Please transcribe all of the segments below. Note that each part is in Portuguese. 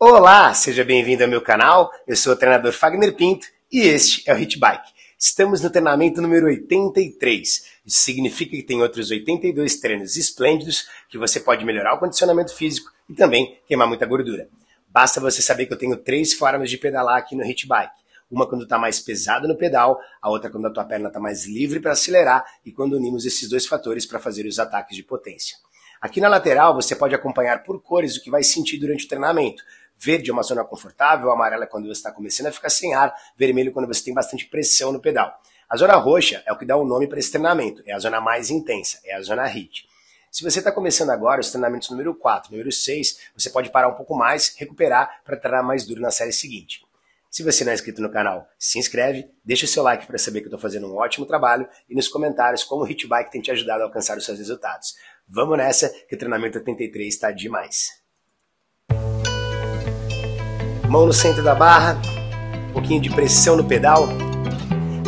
Olá, seja bem-vindo ao meu canal, eu sou o treinador Fagner Pinto e este é o HIIT Bike. Estamos no treinamento número 83, isso significa que tem outros 82 treinos esplêndidos que você pode melhorar o condicionamento físico e também queimar muita gordura. Basta você saber que eu tenho três formas de pedalar aqui no HIIT Bike. Uma quando está mais pesado no pedal, a outra quando a tua perna está mais livre para acelerar e quando unimos esses dois fatores para fazer os ataques de potência. Aqui na lateral você pode acompanhar por cores o que vai sentir durante o treinamento. Verde é uma zona confortável, amarelo é quando você está começando a ficar sem ar, vermelho quando você tem bastante pressão no pedal. A zona roxa é o que dá o nome para esse treinamento, é a zona mais intensa, é a zona HIIT. Se você está começando agora os treinamentos número 4, número 6, você pode parar um pouco mais, recuperar para treinar mais duro na série seguinte. Se você não é inscrito no canal, se inscreve, deixa o seu like para saber que eu estou fazendo um ótimo trabalho e nos comentários como o HIIT Bike tem te ajudado a alcançar os seus resultados. Vamos nessa, que o treinamento 83 está demais. Mão no centro da barra, um pouquinho de pressão no pedal,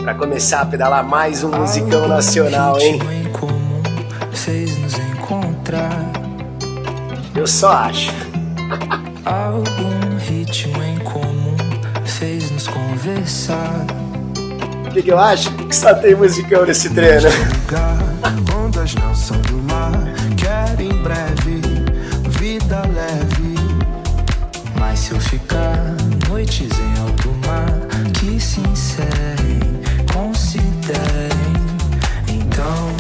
para começar a pedalar mais um musicão nacional, hein? Eu só acho. Algum ritmo em comum fez nos conversar. O que eu acho? Que só tem musicão nesse treino. Ondas não são do mar, quero em breve vida leve. Mas se eu ficar noites em alto mar, que se encerrem, considerem. Então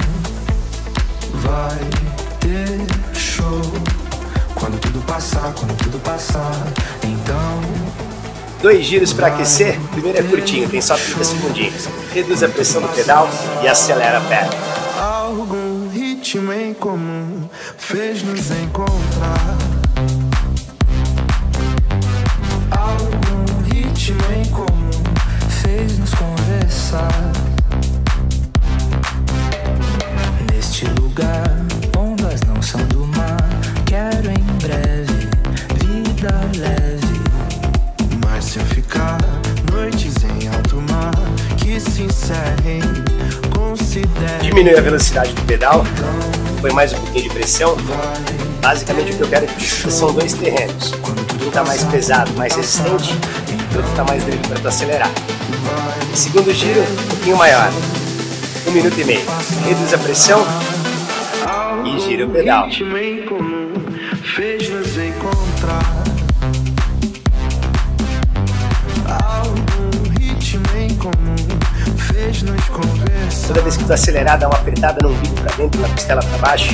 vai ter show quando tudo passar, quando tudo passar. Então dois giros para aquecer. O primeiro é curtinho, tem só 30 segundinhos. Reduz a pressão do pedal e acelera a perna. Algum ritmo em comum fez nos encontrar. Algum ritmo em comum fez nos conversar. Neste lugar, ondas não são do mar. Quero em breve vida leve. Mas se eu ficar noites em alto mar, que se encerrem. Diminui a velocidade do pedal, põe mais um pouquinho de pressão. Basicamente o que eu quero são dois terrenos. Um está mais pesado, mais resistente, e o outro está mais livre para tu acelerar. O segundo giro, um pouquinho maior, 1 minuto e meio. Reduz a pressão e gira o pedal. Toda vez que tu acelerar, dá uma apertada no umbigo pra dentro, na costela pra baixo.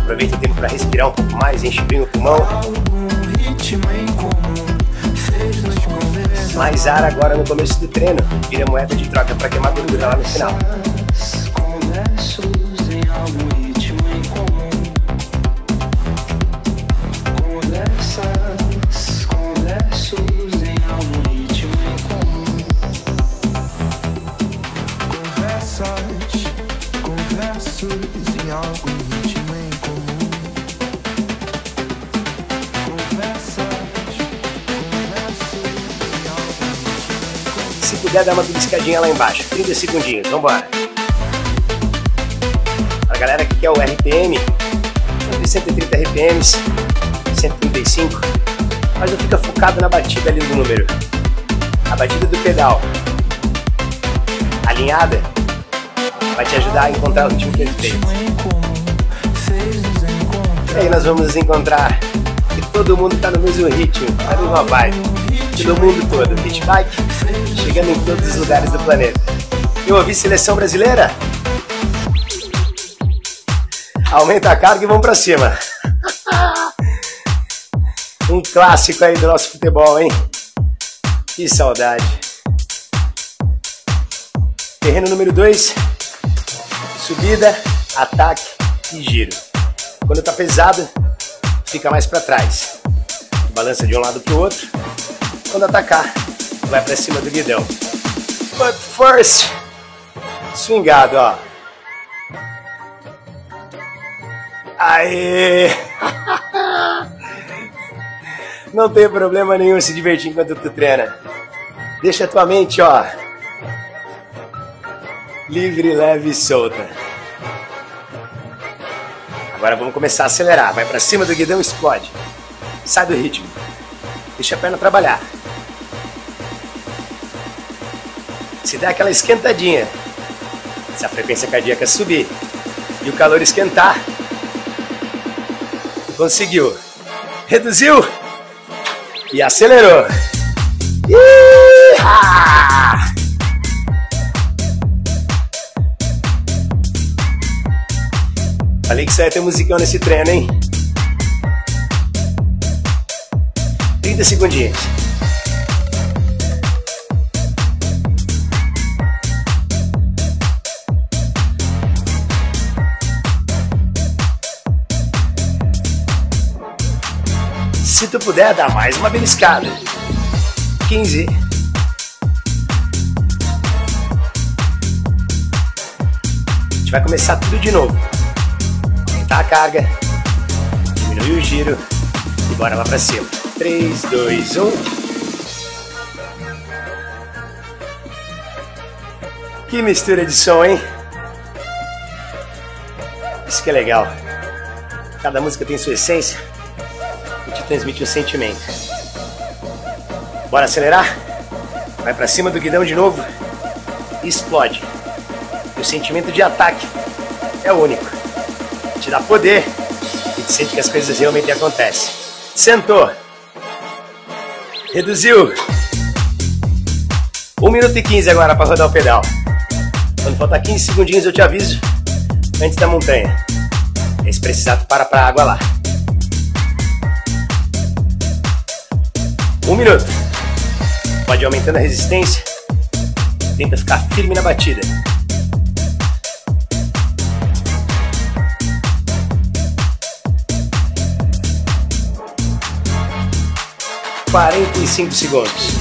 Aproveita o tempo pra respirar um pouco mais, enche bem o pulmão. Mais ar agora no começo do treino, vira moeda de troca pra queimar gordura lá no final. Se puder, dá uma beliscadinha lá embaixo, 30 segundinhos, vambora. Para a galera que quer o RPM, 130 RPMs, 135, mas não fica focado na batida ali do número. A batida do pedal alinhada vai te ajudar a encontrar o ritmo perfeito. E aí nós vamos nos encontrar, que todo mundo está no mesmo ritmo, na mesma vibe, do mundo todo. HIIT Bike chegando em todos os lugares do planeta. Eu ouvi seleção brasileira? Aumenta a carga e vamos pra cima. Um clássico aí do nosso futebol, hein? Que saudade. Terreno número 2. Subida, ataque e giro. Quando tá pesado, fica mais pra trás. Balança de um lado pro outro. Quando atacar, vai pra cima do guidão. But first, swingado, ó. Aê! Não tem problema nenhum se divertir enquanto tu treina. Deixa a tua mente, ó, livre, leve e solta. Agora vamos começar a acelerar. Vai para cima do guidão, explode. Sai do ritmo. Deixa a perna trabalhar. Se der aquela esquentadinha, se a frequência cardíaca subir e o calor esquentar, conseguiu. Reduziu e acelerou. Iha! Falei que isso ia ter musicão nesse treino, hein? 30 segundinhos. Se tu puder, dá mais uma beliscada. 15. 15. A gente vai começar tudo de novo. Aumentar a carga, diminuir o giro e bora lá pra cima. 3, 2, 1. Que mistura de som, hein? Isso que é legal. Cada música tem sua essência. Transmite o sentimento. Bora acelerar? Vai pra cima do guidão de novo. Explode. O sentimento de ataque é único. Te dá poder e te sente que as coisas realmente acontecem. Sentou. Reduziu. 1 minuto e 15 agora para rodar o pedal. Quando faltar 15 segundinhos eu te aviso antes da montanha. E se precisar tu para pra água lá. 1 minuto. Pode ir aumentando a resistência. Tenta ficar firme na batida. E 45 segundos.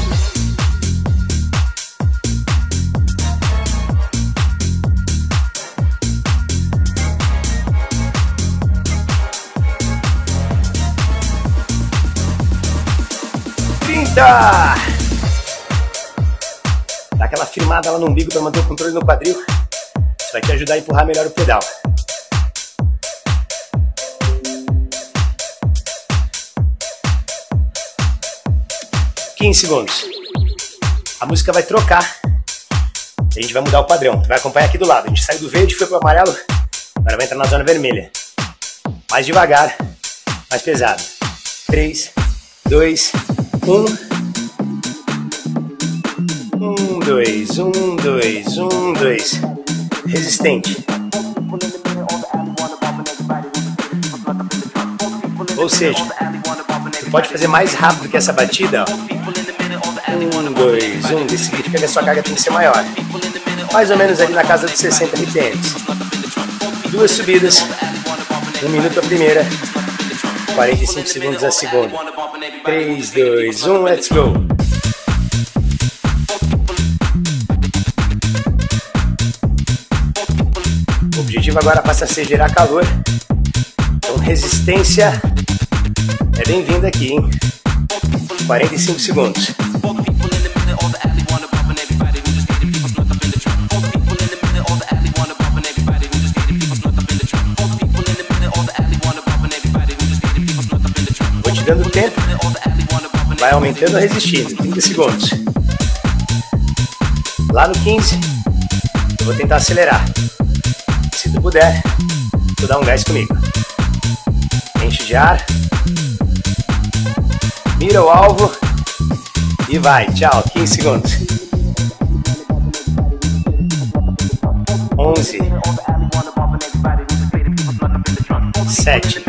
Dá aquela firmada lá no umbigo para manter o controle no quadril. Isso vai te ajudar a empurrar melhor o pedal. E 15 segundos. A música vai trocar. A gente vai mudar o padrão. Tu vai acompanhar aqui do lado. A gente saiu do verde, foi pro amarelo. Agora vai entrar na zona vermelha. Mais devagar, mais pesado. 3, 2, 1, 2, 1, 2, 1, 2. Resistente. Ou seja, você pode fazer mais rápido que essa batida. 1, 2, 1. Isso significa que a sua carga tem que ser maior. Mais ou menos ali na casa dos 60 RPM. 2 subidas. 1 minuto a primeira. 45 segundos a segunda. 3, 2, 1, let's go! O objetivo agora passa a ser gerar calor. Então resistência é bem-vinda aqui, hein? 45 segundos. Dando tempo, vai aumentando a resistência. 30 segundos. Lá no 15, eu vou tentar acelerar. Se tu puder, tu dá um gás comigo. Enche de ar. Mira o alvo. E vai. Tchau. 15 segundos. 11. 7.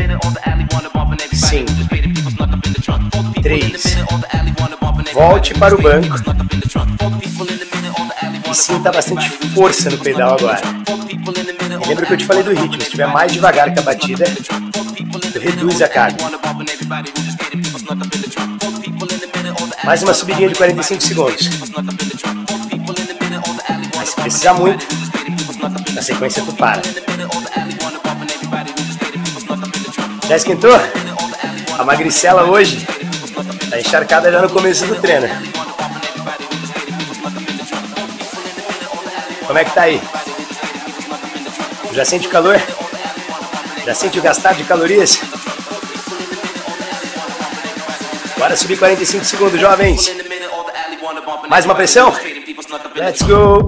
5. 3. Volte para o banco e sinta bastante força no pedal agora. E lembra que eu te falei do ritmo, se estiver mais devagar que a batida, reduz a carga. Mais uma subidinha de 45 segundos. Mas se precisar muito, na sequência tu para. Já esquentou? A magricela hoje tá encharcada já no começo do treino. Como é que tá aí? Já sente o calor? Já sente o gastar de calorias? Bora subir 45 segundos, jovens. Mais uma pressão? Let's go!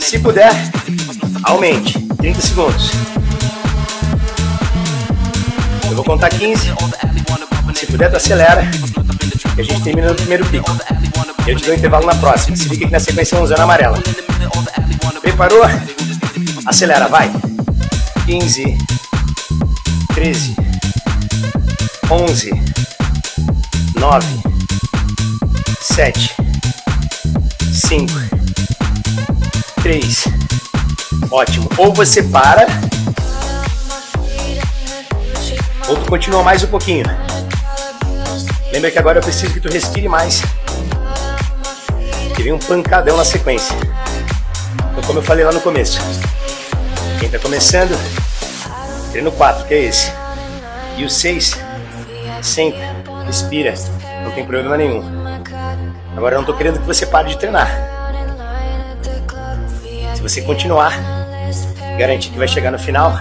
Se puder, aumente. 30 segundos. Eu vou contar 15. Se puder, tu acelera. E a gente termina no primeiro pico. Eu te dou um intervalo na próxima. Se liga que na sequência vamos usando a amarela. Preparou? Acelera, vai. 15. 13. 11. 9. 7. 5. 3. Ótimo. Ou você para, ou tu continua mais um pouquinho. Lembra que agora eu preciso que tu respire mais. Que vem um pancadão na sequência. Então, como eu falei lá no começo, quem tá começando, treino 4, que é esse. E o 6, senta, respira. Não tem problema nenhum. Agora eu não tô querendo que você pare de treinar. Se você continuar, garantir que vai chegar no final.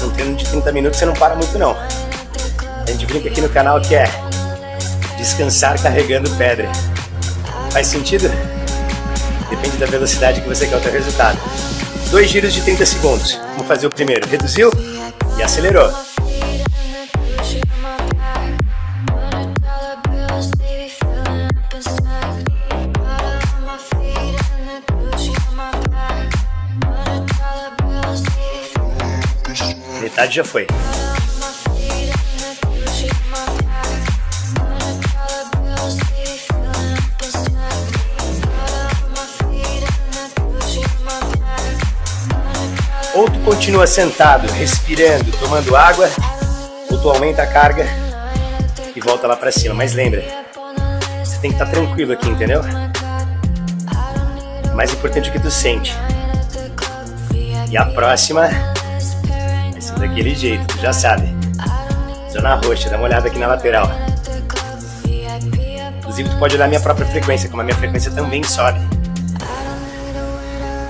Num treino de 30 minutos você não para muito não. A gente brinca aqui no canal que é descansar carregando pedra. Faz sentido? Depende da velocidade que você quer o teu resultado. 2 giros de 30 segundos. Vamos fazer o primeiro. Reduziu e acelerou. Metade já foi. Ou tu continua sentado, respirando, tomando água, ou tu aumenta a carga e volta lá pra cima. Mas lembra, você tem que estar tranquilo aqui, entendeu? O mais importante é o que tu sente. E a próxima... daquele jeito, tu já sabe. Zona roxa, dá uma olhada aqui na lateral. Inclusive tu pode olhar minha própria frequência, como a minha frequência também sobe.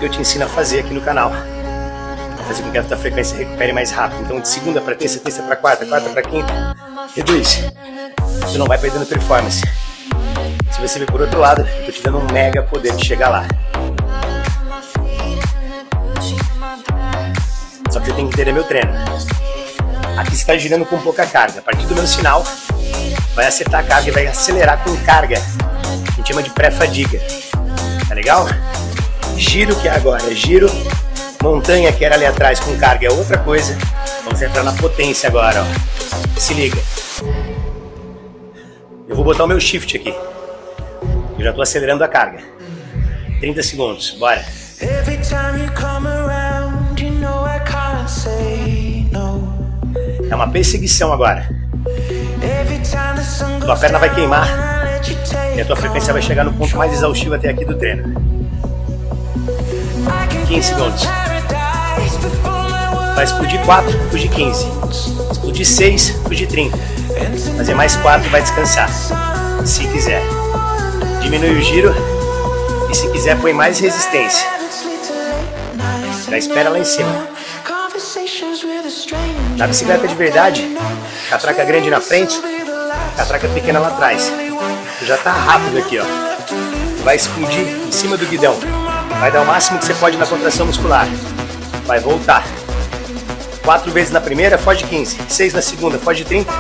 Eu te ensino a fazer aqui no canal. Fazer com que a tua frequência recupere mais rápido. Então de segunda pra terça, terça pra quarta, quarta pra quinta, reduz. Tu não vai perdendo performance. Se você vir por outro lado, eu tô te dando um mega poder de chegar lá. Só que você tem que entender meu treino. Aqui você está girando com pouca carga. A partir do meu sinal, vai acertar a carga e vai acelerar com carga. A gente chama de pré-fadiga. Tá legal? Giro que é agora, giro. Montanha que era ali atrás com carga é outra coisa. Vamos entrar na potência agora, ó. Se liga. Eu vou botar o meu shift aqui. Eu já estou acelerando a carga. 30 segundos, bora. É uma perseguição agora. Tua perna vai queimar e a tua frequência vai chegar no ponto mais exaustivo até aqui do treino. 15 segundos. Vai explodir 4, fugir 15. Explodir 6, fugir 30. Fazer mais 4 e vai descansar. Se quiser, diminui o giro e se quiser põe mais resistência. Já espera lá em cima. Na bicicleta de verdade, catraca grande na frente, catraca pequena lá atrás. Tu já tá rápido aqui, ó. Vai explodir em cima do guidão. Vai dar o máximo que você pode na contração muscular. Vai voltar. 4 vezes na primeira, foge 15. 6 na segunda, foge 30.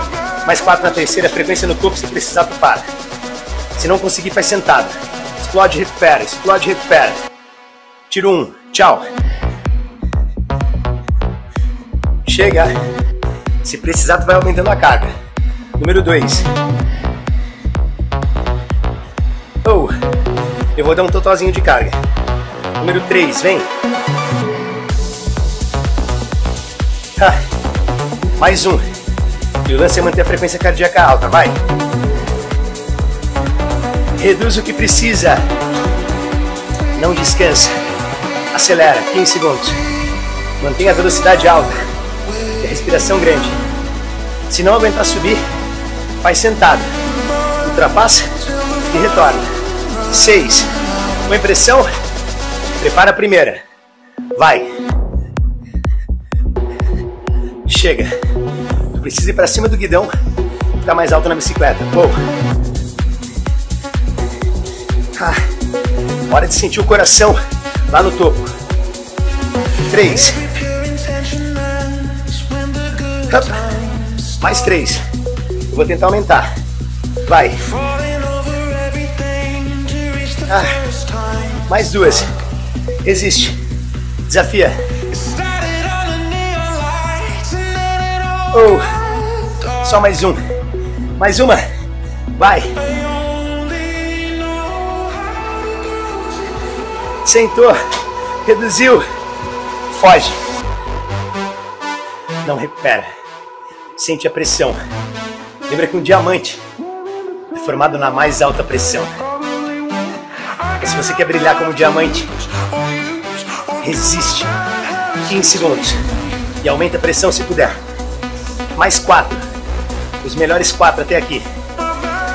Mais 4 na terceira, frequência no corpo, se precisar tu para. Se não conseguir, faz sentado. Explode, recupera, explode, recupera. Tiro 1, tchau. Chega. Se precisar, tu vai aumentando a carga. Número 2. Oh, eu vou dar um totalzinho de carga. Número 3, vem. Ah, mais um. E o lance é manter a frequência cardíaca alta, vai. Reduz o que precisa. Não descansa. Acelera, 15 segundos. Mantenha a velocidade alta. Respiração grande. Se não aguentar subir, faz sentada, ultrapassa e retorna. 6. Com pressão, prepara a primeira. Vai. Chega. Tu precisa ir para cima do guidão, ficar mais alto na bicicleta. Boa. Hora de sentir o coração lá no topo. 3. Mais 3. Eu vou tentar aumentar. Vai. Mais 2. Resiste. Desafia. Oh. Só mais um. Mais uma. Vai. Sentou. Reduziu. Foge. Não recupera. Sente a pressão. Lembra que um diamante é formado na mais alta pressão. E se você quer brilhar como um diamante, resiste 15 segundos e aumenta a pressão se puder. Mais 4. Os melhores 4 até aqui.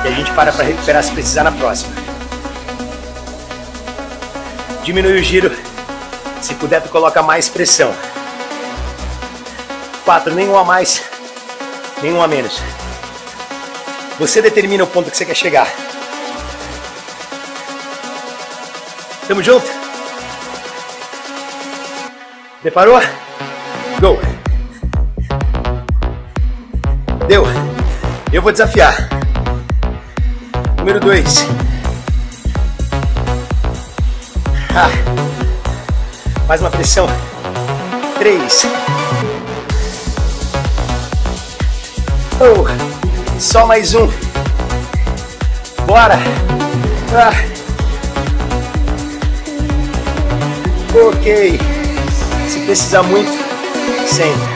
E a gente para para recuperar se precisar na próxima. Diminui o giro. Se puder, tu coloca mais pressão. 4, nenhum a mais, nenhum a menos. Você determina o ponto que você quer chegar. Tamo junto? Preparou? Go! Deu! Eu vou desafiar. Número 2. Mais uma pressão. 3. Oh. Só mais um. Bora! Ok, se precisar muito, senta.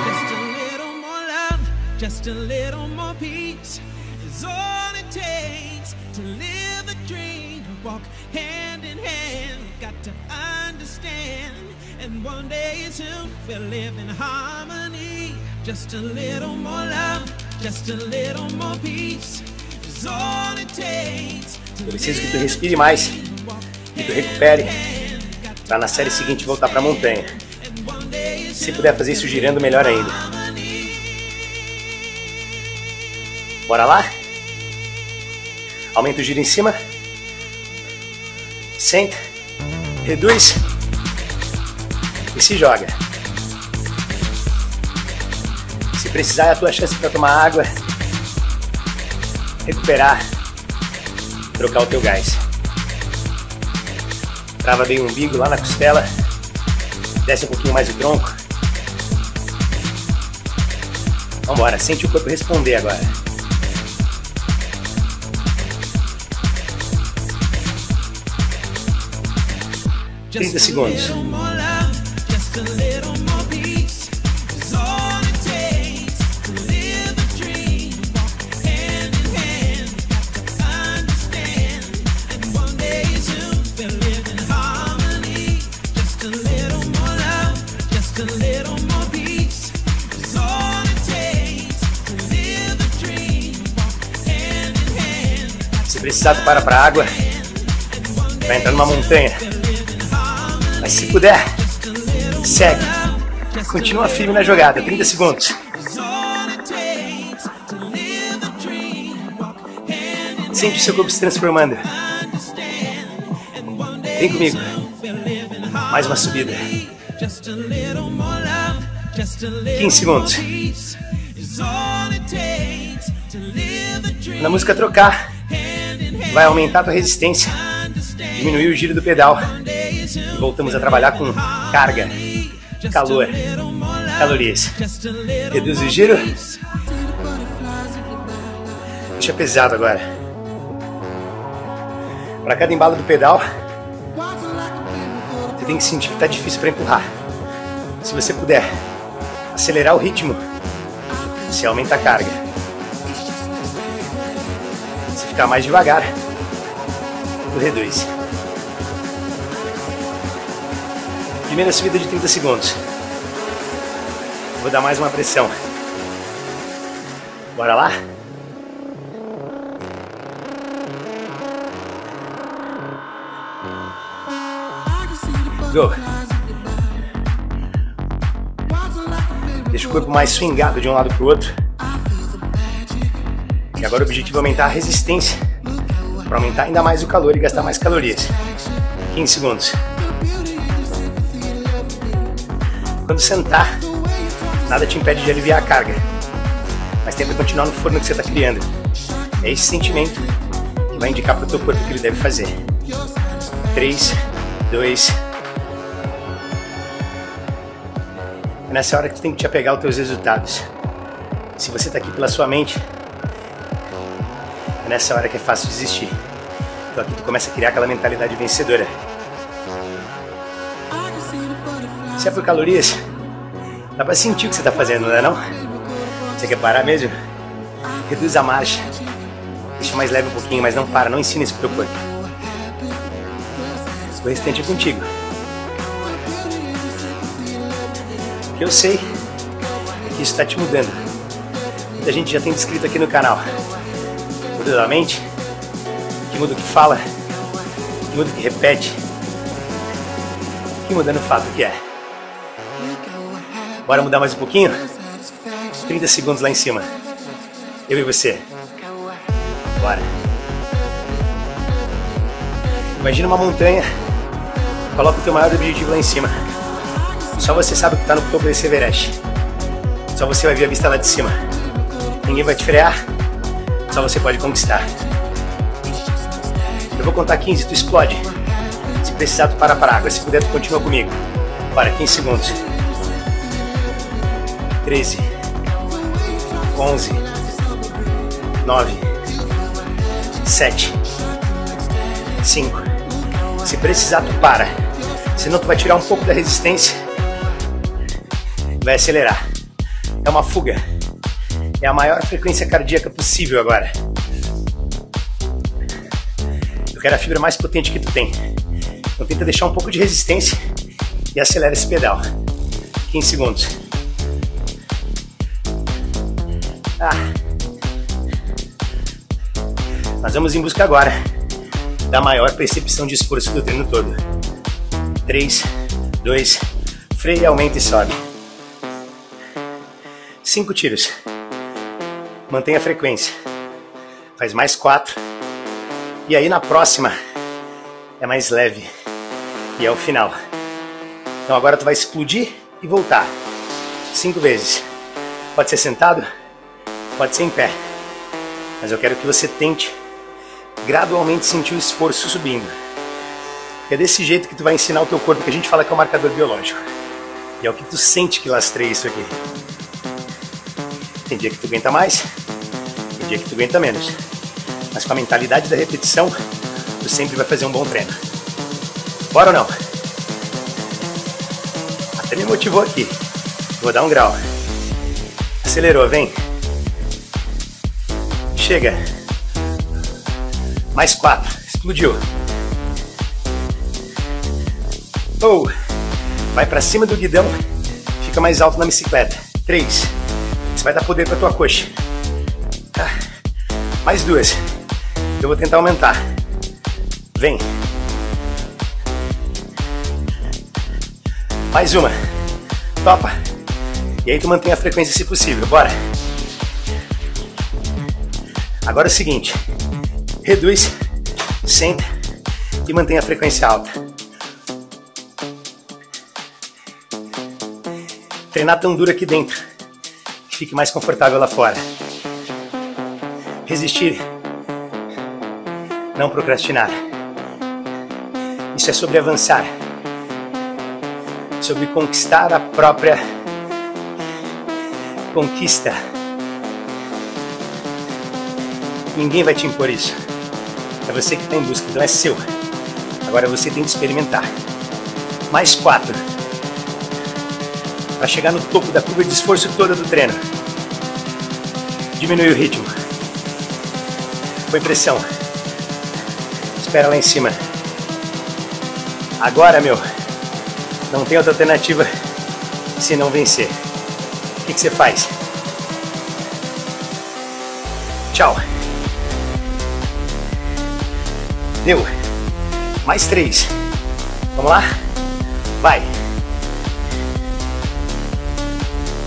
Eu preciso que tu respire mais, que tu recupere, para na série seguinte voltar para a montanha. Se puder fazer isso girando, melhor ainda. Bora lá? Aumenta o giro em cima. Senta. Reduz. E se joga. Se precisar, é a tua chance para tomar água, recuperar, trocar o teu gás. Trava bem o umbigo lá na costela, desce um pouquinho mais o tronco. Vambora, sente o corpo responder agora. Just 30 segundos. Precisado para a água, vai entrar numa montanha, mas se puder, segue, continua firme na jogada, 30 segundos, sente o seu corpo se transformando, vem comigo, mais uma subida, 15 segundos, quando a música trocar, vai aumentar a tua resistência, diminuir o giro do pedal e voltamos a trabalhar com carga, calor, calorias. Reduz o giro, deixa pesado agora. Para cada embalo do pedal, você tem que sentir que está difícil para empurrar. Se você puder acelerar o ritmo, você aumenta a carga. Se ficar mais devagar, reduz. Primeira subida de 30 segundos. Vou dar mais uma pressão. Bora lá? Go! Deixa o corpo mais swingado de um lado pro outro. E agora o objetivo é aumentar a resistência para aumentar ainda mais o calor e gastar mais calorias. 15 segundos. Quando sentar, nada te impede de aliviar a carga, mas tenta continuar no forno que você está criando. É esse sentimento que vai indicar para o teu corpo o que ele deve fazer. 3, 2... É nessa hora que tu tem que te apegar aos teus resultados. Se você está aqui pela sua mente, é nessa hora que é fácil desistir. Então aqui tu começa a criar aquela mentalidade vencedora. Se é por calorias, dá pra sentir o que você tá fazendo, não é não? Você quer parar mesmo? Reduz a marcha. Deixa mais leve um pouquinho, mas não para, não ensina isso pro teu corpo. O restante é contigo. O que eu sei é que isso tá te mudando. Muita gente já tem descrito aqui no canal. Muda da mente, que muda o que fala, que muda o que repete, que muda no fato que é. Bora mudar mais um pouquinho? 30 segundos lá em cima. Eu e você. Bora. Imagina uma montanha. Coloca o teu maior objetivo lá em cima. Só você sabe que tá no topo desse Everest. Só você vai ver a vista lá de cima. Ninguém vai te frear. Só você pode conquistar. Eu vou contar 15, tu explode. Se precisar, tu para pra água. Se puder, tu continua comigo. Bora, 15 segundos. 13, 11, 9, 7, 5, se precisar tu para, senão tu vai tirar um pouco da resistência, vai acelerar, é uma fuga, é a maior frequência cardíaca possível agora, eu quero a fibra mais potente que tu tem, então tenta deixar um pouco de resistência e acelera esse pedal, 15 segundos. Nós vamos em busca agora da maior percepção de esforço do treino todo. 3, 2, freia, aumenta e sobe. 5 tiros. Mantenha a frequência. Faz mais 4. E aí na próxima é mais leve. E é o final. Então agora tu vai explodir e voltar. 5 vezes. Pode ser sentado. Pode ser em pé, mas eu quero que você tente gradualmente sentir o esforço subindo. É desse jeito que tu vai ensinar o teu corpo, que a gente fala que é um marcador biológico. E é o que tu sente que lastreia isso aqui. Tem dia que tu aguenta mais, tem dia que tu aguenta menos. Mas com a mentalidade da repetição, tu sempre vai fazer um bom treino. Bora ou não? Até me motivou aqui. Vou dar um grau. Acelerou, vem. Chega. Mais 4. Explodiu. Oh. Vai pra cima do guidão. Fica mais alto na bicicleta. 3. Você vai dar poder pra tua coxa. Mais 2. Eu vou tentar aumentar. Vem. Mais uma. Topa. E aí tu mantém a frequência se possível. Bora. Agora é o seguinte, reduz, senta e mantém a frequência alta. Treinar tão duro aqui dentro, que fique mais confortável lá fora. Resistir, não procrastinar. Isso é sobre avançar, sobre conquistar a própria conquista. Ninguém vai te impor isso. É você que está em busca, então é seu. Agora você tem que experimentar. Mais 4. Para chegar no topo da curva de esforço toda do treino. Diminui o ritmo. Põe pressão. Espera lá em cima. Agora, meu, não tem outra alternativa se não vencer. O que você faz? Tchau. Deu. Mais 3. Vamos lá? Vai.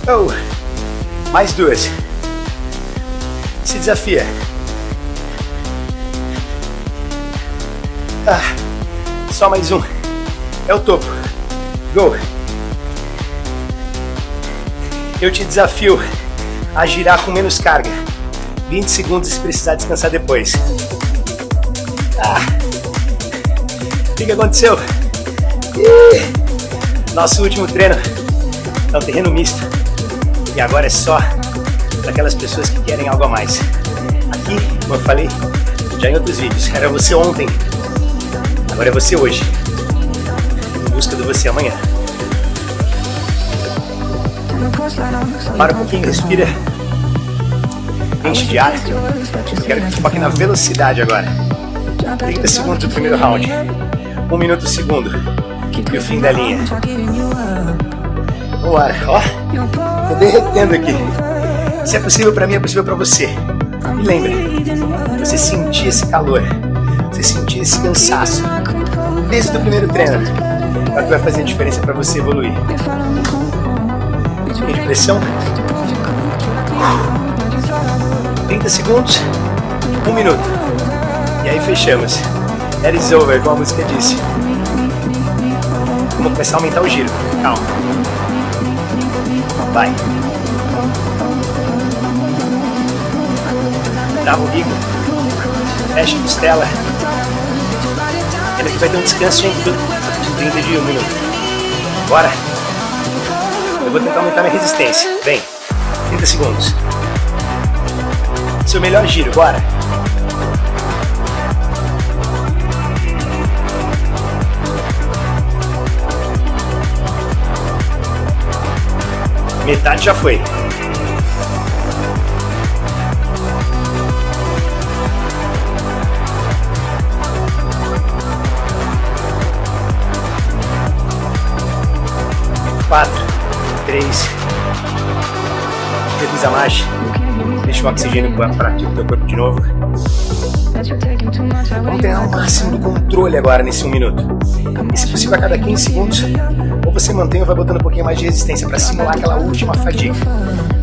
Oh. Mais 2. Se desafia. Ah. Só mais um. É o topo. Go. Eu te desafio a girar com menos carga. 20 segundos se precisar descansar depois. Ah. O que aconteceu? Nosso último treino é um terreno misto. E agora é só para aquelas pessoas que querem algo a mais. Aqui, como eu falei já em outros vídeos, era você ontem. Agora é você hoje, em busca do você amanhã. Para um pouquinho, respira, enche de ar. Eu quero que tu foque na velocidade agora. 30 segundos do primeiro round, 1 minuto do segundo e o fim da linha. Bora, ó, tô derretendo aqui. Se é possível pra mim, é possível pra você. E lembra, você sentir esse calor, você sentir esse cansaço desde o primeiro treino, é o que vai fazer a diferença pra você evoluir. De pressão, 30 segundos, 1 minuto, e aí fechamos. That is over, como a música disse. Vamos começar a aumentar o giro, calma, vai, dá o bico, fecha a costela, ela que vai ter um descanso de 30 de 1 minuto, bora. Eu vou tentar aumentar minha resistência. Vem. 30 segundos. Seu melhor giro. Bora. Metade já foi. Reduz a marcha, deixa o oxigênio para o teu corpo de novo. Vamos treinar o máximo do controle agora nesse 1 minuto. E se possível a cada 15 segundos, ou você mantém ou vai botando um pouquinho mais de resistência para simular aquela última fadiga.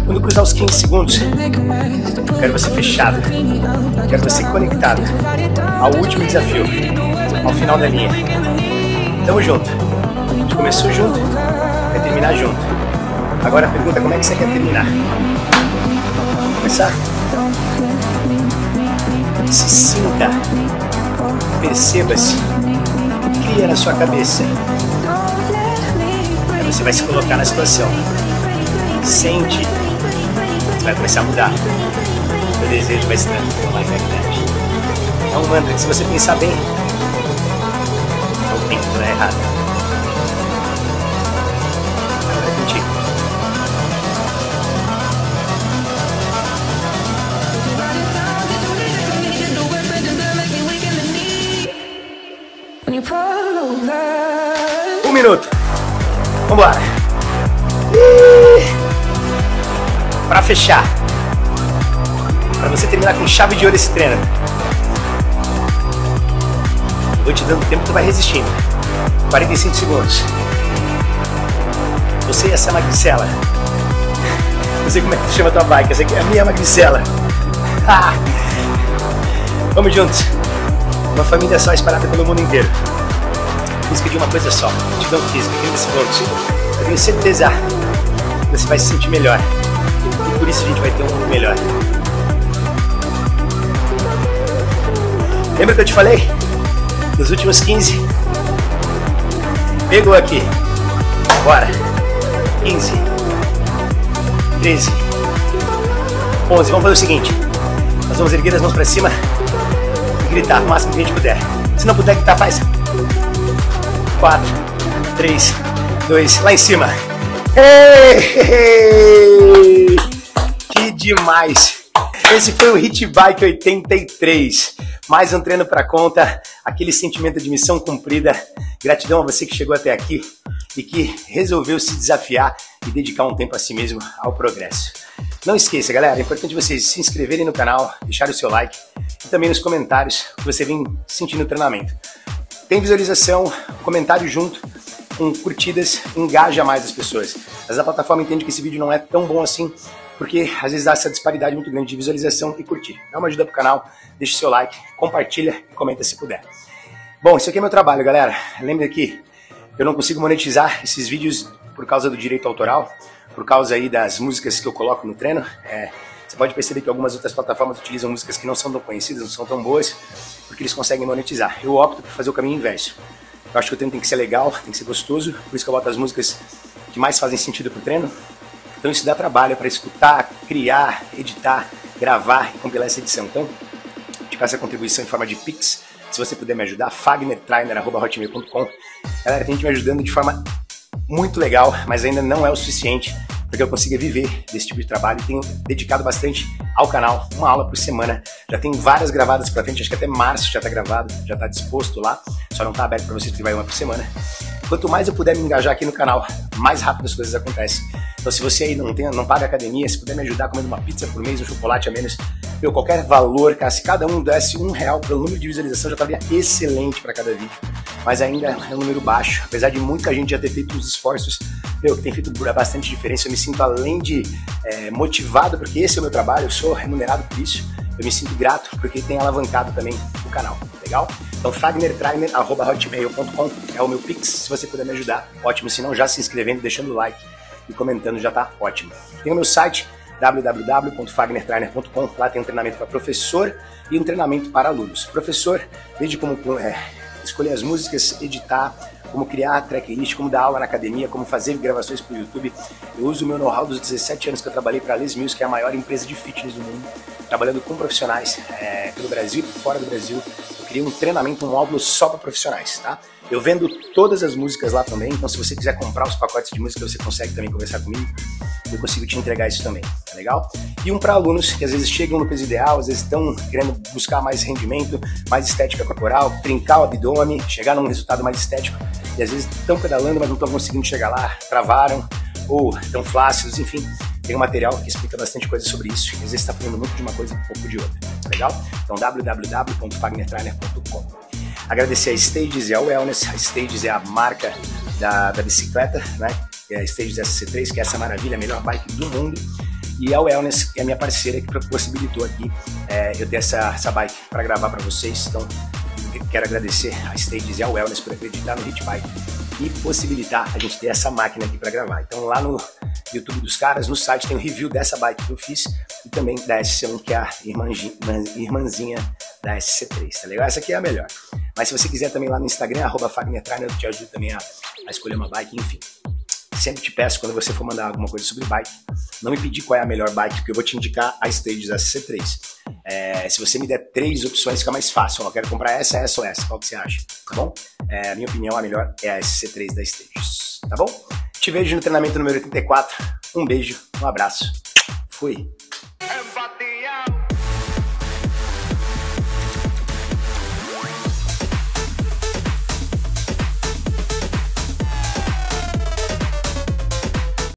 Quando cruzar os 15 segundos, eu quero você fechado, eu quero você conectado ao último desafio, ao final da linha. Tamo junto. A gente começou junto, vai terminar junto. Agora a pergunta é como é que você quer terminar. Vamos começar? Se sinta, perceba-se, cria na sua cabeça. Aí você vai se colocar na situação. Sente, você vai começar a mudar. O desejo vai se transformar mais grande. É um mantra que, se você pensar bem, não tem que dar errado. Minuto. Vamos lá. Para fechar. Para você terminar com chave de ouro esse treino. Eu vou te dando tempo que tu vai resistindo. 45 segundos. Você e essa magricela. Não sei como é que tu chama a tua bike. Essa aqui é a minha magricela. Vamos juntos. Uma família só espalhada pelo mundo inteiro. Física de uma coisa só, aptidão física, 30 segundos. Eu tenho certeza que você vai se sentir melhor e por isso a gente vai ter um mundo melhor. Lembra que eu te falei? Nos últimos 15, pegou aqui, bora, 15, 13, 11, vamos fazer o seguinte, nós vamos erguer as mãos para cima e gritar o máximo que a gente puder. Se não puder gritar, faz. 4, 3, 2, lá em cima. Ei! Que demais! Esse foi o HIIT Bike 83. Mais um treino para conta, aquele sentimento de missão cumprida. Gratidão a você que chegou até aqui e que resolveu se desafiar e dedicar um tempo a si mesmo ao progresso. Não esqueça, galera, é importante vocês se inscreverem no canal, deixarem o seu like e também nos comentários que você vem sentindo o treinamento. Tem visualização, comentário junto com curtidas, engaja mais as pessoas. Mas a plataforma entende que esse vídeo não é tão bom assim, porque às vezes dá essa disparidade muito grande de visualização e curtir. Dá uma ajuda pro canal, deixa o seu like, compartilha e comenta se puder. Bom, isso aqui é meu trabalho, galera. Lembra que eu não consigo monetizar esses vídeos por causa do direito autoral, por causa aí das músicas que eu coloco no treino. Você pode perceber que algumas outras plataformas utilizam músicas que não são tão conhecidas, não são tão boas, porque eles conseguem monetizar. Eu opto por fazer o caminho inverso. Eu acho que o treino tem que ser legal, tem que ser gostoso, por isso que eu boto as músicas que mais fazem sentido pro treino. Então isso dá trabalho para escutar, criar, editar, gravar e compilar essa edição. Então, te peço a contribuição em forma de Pix, se você puder me ajudar, fagnertrainer@hotmail.com. Galera, tem gente me ajudando de forma muito legal, mas ainda não é o suficiente para que eu consiga viver desse tipo de trabalho. Tenho dedicado bastante ao canal, uma aula por semana. Já tem várias gravadas para frente, acho que até março já está gravado, já está disposto lá. Só não está aberto para vocês porque vai uma por semana. Quanto mais eu puder me engajar aqui no canal, mais rápido as coisas acontecem. Então se você aí não paga academia, se puder me ajudar comendo uma pizza por mês, um chocolate a menos, meu, qualquer valor, cara, se cada um desse R$1 pelo número de visualização já estaria excelente para cada vídeo. Mas ainda é um número baixo, apesar de muita gente já ter feito os esforços, meu, que tem feito bastante diferença. Eu me sinto além de motivado, porque esse é o meu trabalho, eu sou remunerado por isso. Eu me sinto grato porque tem alavancado também o canal, legal? Então fagnertrainer@hotmail.com é o meu Pix, se você puder me ajudar, ótimo. Se não, já se inscrevendo, deixando o like e comentando já tá ótimo. Tem o meu site www.fagnertrainer.com, lá tem um treinamento para professor e um treinamento para alunos. Professor, desde como escolher as músicas, editar, como criar tracklist, como dar aula na academia, como fazer gravações para o YouTube. Eu uso o meu know-how dos 17 anos que eu trabalhei para a Les Mills, que é a maior empresa de fitness do mundo, trabalhando com profissionais pelo Brasil e fora do Brasil. Eu criei um treinamento, um módulo só para profissionais, tá? Eu vendo todas as músicas lá também, então se você quiser comprar os pacotes de música, você consegue também conversar comigo. Eu consigo te entregar isso também, tá legal? E um para alunos que às vezes chegam no peso ideal, às vezes estão querendo buscar mais rendimento, mais estética corporal, trincar o abdômen, chegar num resultado mais estético, e às vezes estão pedalando, mas não estão conseguindo chegar lá, travaram, ou estão flácidos, enfim. Tem um material que explica bastante coisa sobre isso, às vezes está falando muito de uma coisa e um pouco de outra, tá legal? Então www.fagnertrainer.com. Agradecer a Stages e a Wellness. A Stages é a marca da bicicleta, né? É a Stages SC3, que é essa maravilha, a melhor bike do mundo, e a Wellness, que é a minha parceira, que possibilitou aqui eu ter essa bike para gravar para vocês. Então quero agradecer a Stages e a Wellness por acreditar no HIIT Bike e possibilitar a gente ter essa máquina aqui para gravar. Então lá no YouTube dos caras, no site tem um review dessa bike que eu fiz e também da SC1, que é a irmãzinha da SC3, tá legal? Essa aqui é a melhor. Mas se você quiser também lá no Instagram, @fagnertrainer, eu te ajudo também a escolher uma bike, enfim. Sempre te peço, quando você for mandar alguma coisa sobre bike, não me pedir qual é a melhor bike, porque eu vou te indicar a Stages SC3. Se você me der 3 opções, fica mais fácil. Eu quero comprar essa, essa ou essa. Qual que você acha? Tá bom? A minha opinião, a melhor é a SC3 da Stages. Tá bom? Te vejo no treinamento número 84. Um beijo, um abraço. Fui!